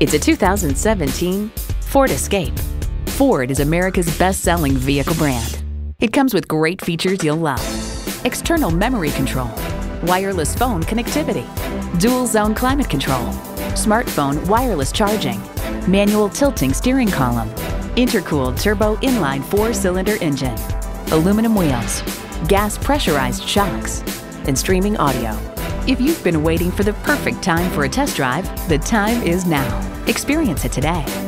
It's a 2017 Ford Escape. Ford is America's best-selling vehicle brand. It comes with great features you'll love. External memory control, wireless phone connectivity, dual-zone climate control, smartphone wireless charging, manual tilting steering column, intercooled turbo inline four-cylinder engine, aluminum wheels, gas pressurized shocks, and streaming audio. If you've been waiting for the perfect time for a test drive, the time is now. Experience it today.